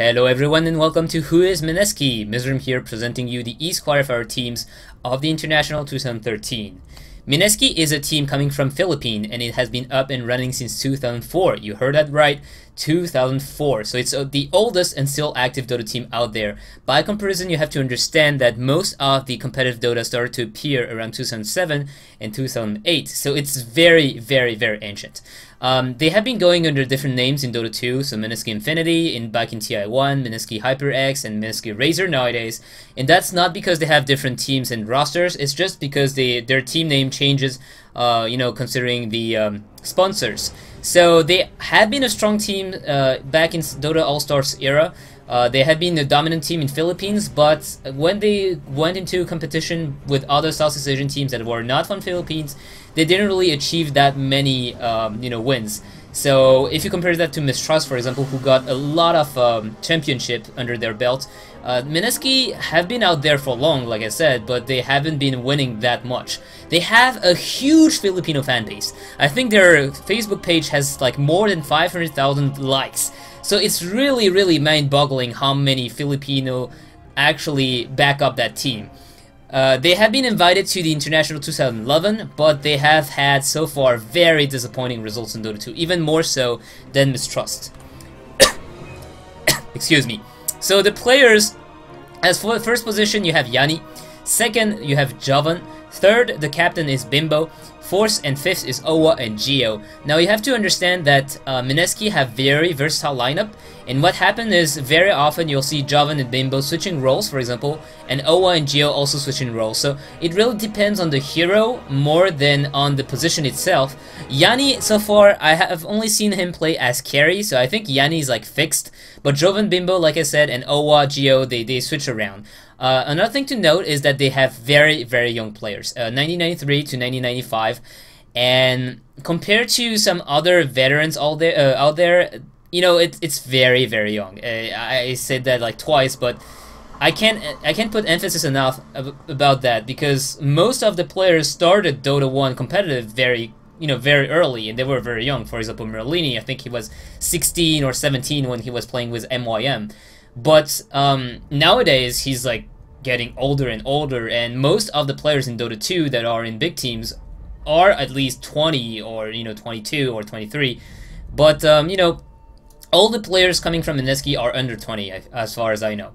Hello everyone and welcome to Who is Mineski? Myzzrym here presenting you the East Qualifier teams of the International 2013. Mineski is a team coming from Philippines and it has been up and running since 2004. You heard that right, 2004. So it's the oldest and still active Dota team out there. By comparison, you have to understand that most of the competitive Dota started to appear around 2007 and 2008. So it's very, very, very ancient. They have been going under different names in Dota 2, so Mineski Infinity, back in TI1, Mineski HyperX, and Mineski Razer nowadays. And that's not because they have different teams and rosters, it's just because their team name changes, considering the sponsors. So they have been a strong team back in Dota All-Stars era. They had been the dominant team in Philippines, but when they went into competition with other Southeast Asian teams that were not from Philippines, they didn't really achieve that many, wins. So if you compare that to Mistrust, for example, who got a lot of championship under their belt, Mineski have been out there for long, like I said, but they haven't been winning that much. They have a huge Filipino fan base. I think their Facebook page has like more than 500,000 likes. So it's really, really mind-boggling how many Filipino actually back up that team. They have been invited to the International 2011, but they have had so far very disappointing results in Dota 2, even more so than Mistrust. Excuse me. So the players, as for first position, you have Yani. Second, you have Jhoven. Third, the captain is Bimbo. Fourth and fifth is Owa and Gio. Now you have to understand that Mineski have very versatile lineup, and what happened is very often you'll see Jhoven and Bimbo switching roles, for example, and Owa and Gio also switching roles. So it really depends on the hero more than on the position itself. Yani, so far, I have only seen him play as carry, so I think Yani is like fixed. But Jhoven, Bimbo, like I said, and Owa, Gio, they switch around. Another thing to note is that they have very, very young players, 1993 to 1995, and compared to some other veterans out there, you know, it's very, very young. I said that like twice, but I can't put emphasis enough about that, because most of the players started Dota 1 competitive very early, and they were very young. For example, Merlini, I think he was 16 or 17 when he was playing with MYM. But nowadays, he's like getting older and older, and most of the players in Dota 2 that are in big teams are at least 20 or 22 or 23. But all the players coming from Mineski are under 20 as far as I know.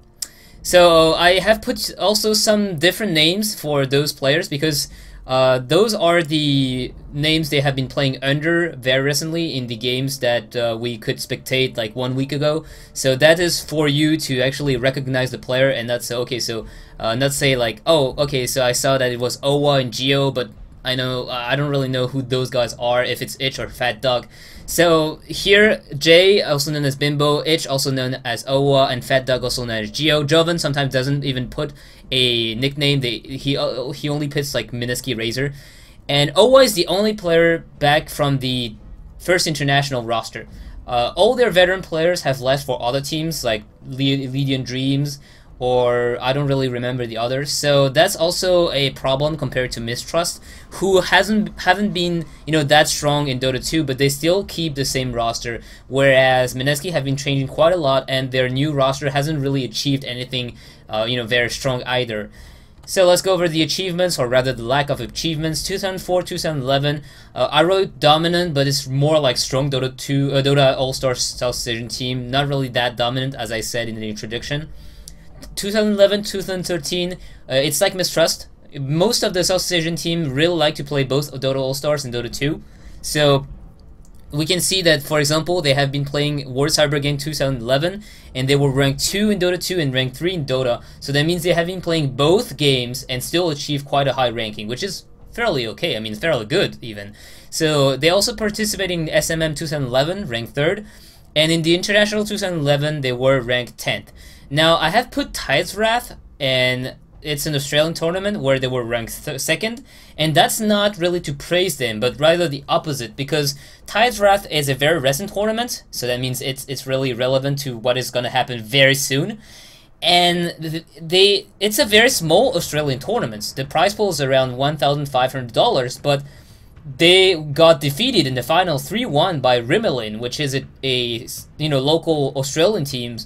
So I have put also some different names for those players because those are the names they have been playing under very recently in the games that we could spectate like 1 week ago. So that is for you to actually recognize the player and not say, okay, so not say like, oh, okay, so I saw that it was Owa and Gio, but I don't really know who those guys are, if it's Itch or Fat Dog. So here, Jay, also known as Bimbo, Itch, also known as Owa, and Fat Dog, also known as Gio. Jhoven sometimes doesn't even put a nickname. He only puts like Mineski Razer, and Owa is the only player back from the first international roster. All their veteran players have left for other teams like Leidian Dreams, or I don't really remember the others. So that's also a problem compared to Mistrust, who haven't been that strong in Dota 2, but they still keep the same roster, whereas Mineski have been changing quite a lot, and their new roster hasn't really achieved anything very strong either. So let's go over the achievements, or rather the lack of achievements. 2004, 2011, I wrote dominant, but it's more like strong Dota 2, Dota All-Star South Asian team, not really that dominant as I said in the introduction. 2011, 2013, it's like Mistrust. Most of the South Asian team really like to play both Dota All-Stars and Dota 2. So we can see that, for example, they have been playing World Cyber Game 2011, and they were ranked 2 in Dota 2 and ranked 3 in Dota. So that means they have been playing both games and still achieve quite a high ranking, which is fairly okay. I mean, fairly good even. So they also participated in SMM 2011, ranked 3rd, and in the International 2011, they were ranked 10th. Now, I have put Tides Wrath, and it's an Australian tournament where they were ranked 2nd, and that's not really to praise them, but rather the opposite, because Tides Wrath is a very recent tournament, so that means it's really relevant to what is going to happen very soon. And it's a very small Australian tournament. The prize pool is around $1,500, but they got defeated in the final 3-1 by Rymelyn, which is a local Australian team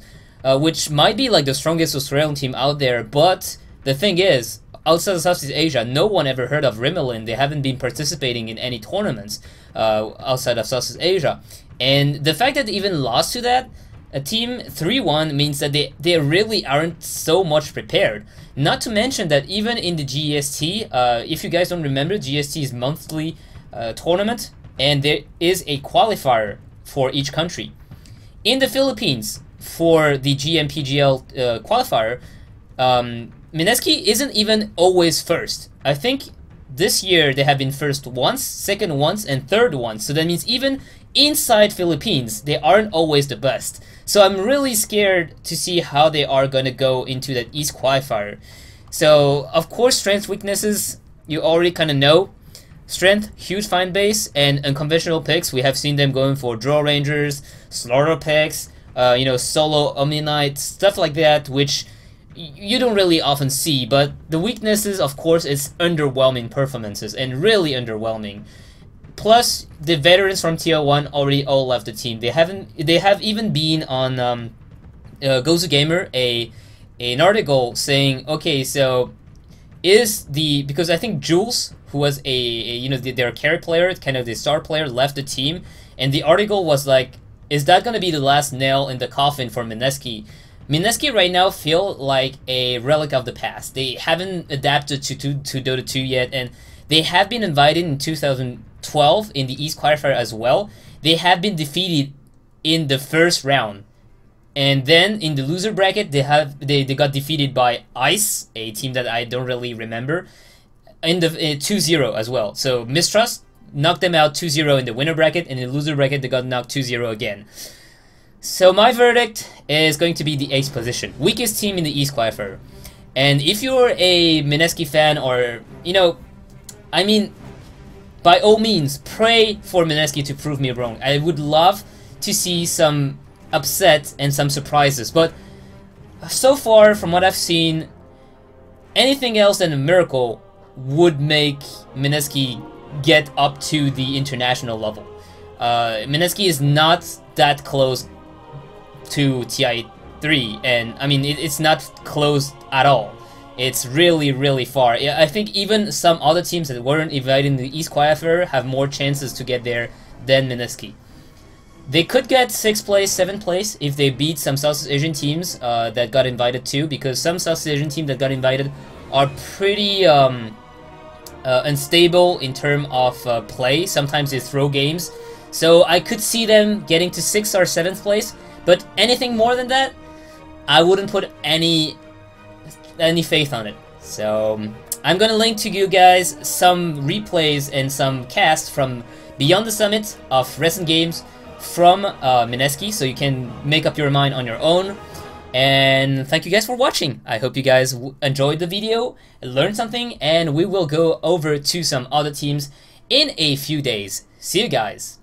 which might be like the strongest Australian team out there, but the thing is, outside of Southeast Asia, no one ever heard of Rymelyn. They haven't been participating in any tournaments outside of Southeast Asia. And the fact that they even lost to that, a team 3-1, means that they really aren't so much prepared. Not to mention that even in the GST, if you guys don't remember, GST is monthly tournament, and there is a qualifier for each country. In the Philippines, for the GMPGL qualifier, Mineski isn't even always first. I think this year they have been first once, second once, and third once. So that means even inside Philippines, they aren't always the best. So I'm really scared to see how they are going to go into that East qualifier. So of course, strengths, weaknesses, you already kind of know. Strength, huge find base, and unconventional picks. We have seen them going for Draw Rangers, Slaughter picks, you know, solo Omni Knight, stuff like that, which you don't really often see. But the weaknesses, of course, is underwhelming performances, and really underwhelming. Plus, the veterans from Tier 1 already all left the team. They have even been on Gozu Gamer an article saying, okay, so is the, because I think Jules, who was a you know, their carry player, kind of the star player, left the team, and the article was like, is that gonna be the last nail in the coffin for Mineski? Mineski right now feel like a relic of the past. They haven't adapted to Dota 2 yet, and they have been invited in 2012 in the East Qualifier as well. They have been defeated in the first round. And then in the loser bracket, they got defeated by Ice, a team that I don't really remember, in the 2-0 as well. So Mistrust knocked them out 2-0 in the winner bracket, and in the loser bracket, they got knocked 2-0 again. So my verdict is going to be the 8th position, weakest team in the East Qualifier. And if you're a Mineski fan, or, you know, I mean, by all means, pray for Mineski to prove me wrong. I would love to see some upset and some surprises, but so far from what I've seen, anything else than a miracle would make Mineski get up to the international level. Mineski is not that close to TI3, and I mean, it's not close at all. It's really, really far. I think even some other teams that weren't invited in the East Qualifier have more chances to get there than Mineski. They could get 6th place, 7th place if they beat some Southeast Asian teams that got invited too, because some Southeast Asian teams that got invited are pretty unstable in terms of play. Sometimes they throw games. So I could see them getting to 6th or 7th place, but anything more than that, I wouldn't put any faith on it. So I'm gonna link to you guys some replays and some casts from Beyond the Summit of recent games from Mineski, so you can make up your mind on your own. And thank you guys for watching. I hope you guys enjoyed the video, learned something, and we will go over to some other teams in a few days. See you guys.